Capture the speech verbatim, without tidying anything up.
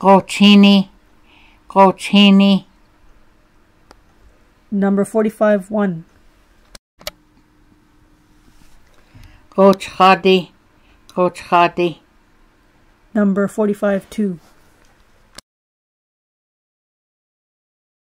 G̱ooch Héeni, G̱ooch Héeni. Number forty-five, one. G̱ooch Héeni, G̱ooch Héeni. Number forty-five, two.